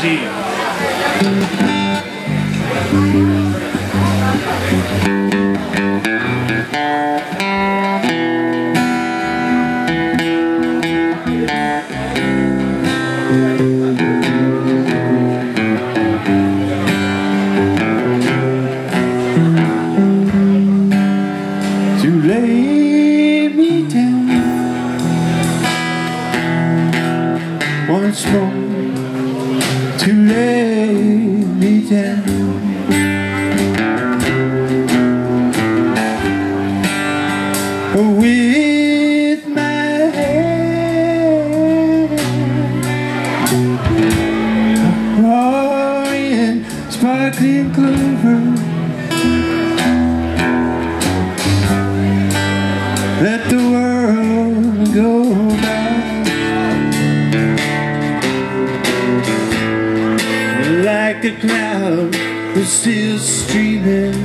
To lay me down once more, to lay me down, with my head of glory and sparkling clover. Let the world go by like a cloud who's still streaming.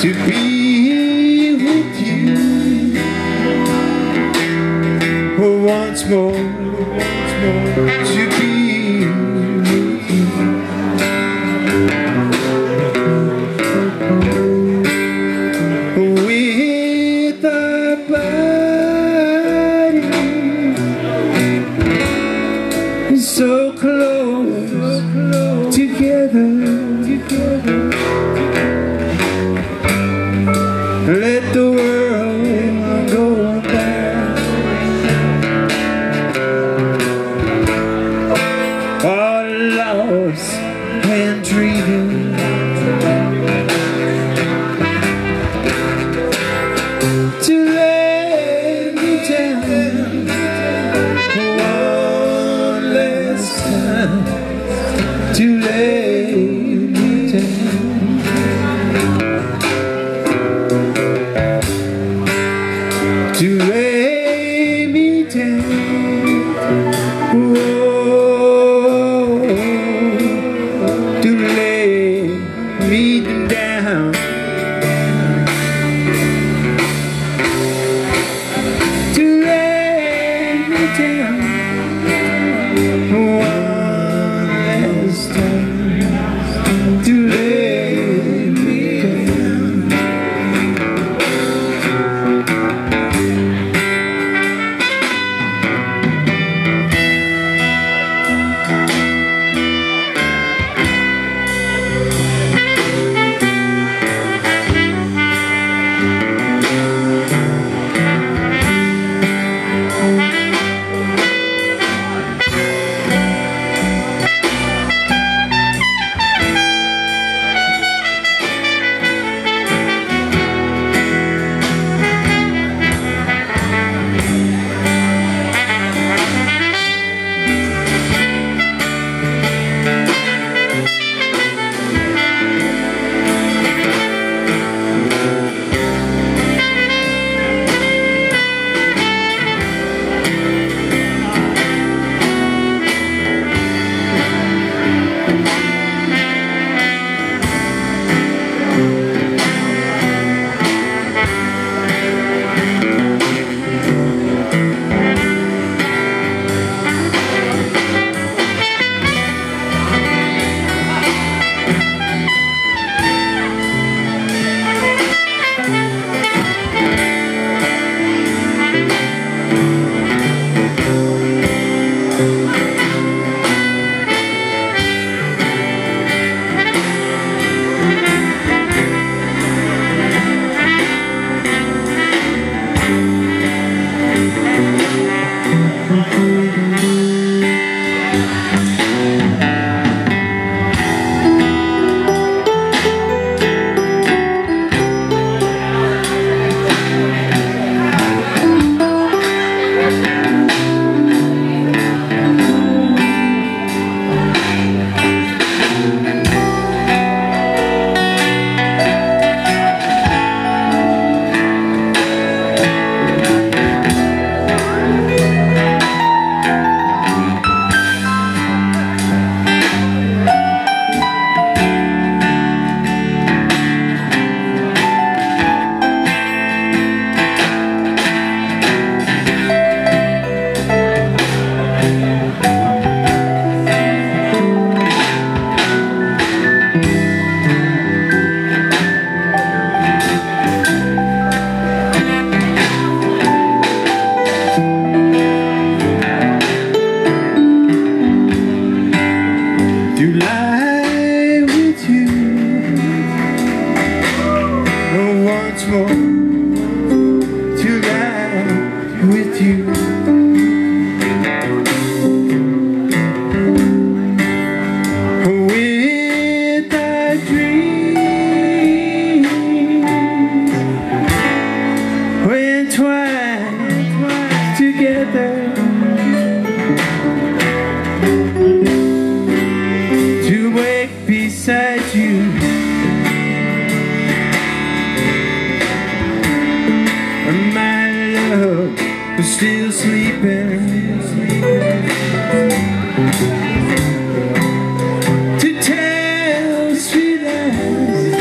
To be with you, oh, once more, to be with you, with a body so close together. Let the world go by, all loves and dreaming. To let me down one last time, to let me down. To lay me down, oh, to lay me down, to lay me down, one last time, to lay. more to ride with you. With our dreams, we're entwined together. To wake beside you. We're still sleeping to tell sweet lies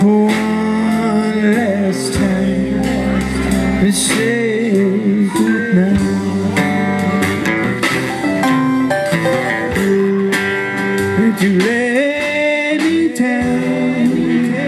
for one last time and say goodnight. Would you let me down?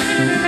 Whoa.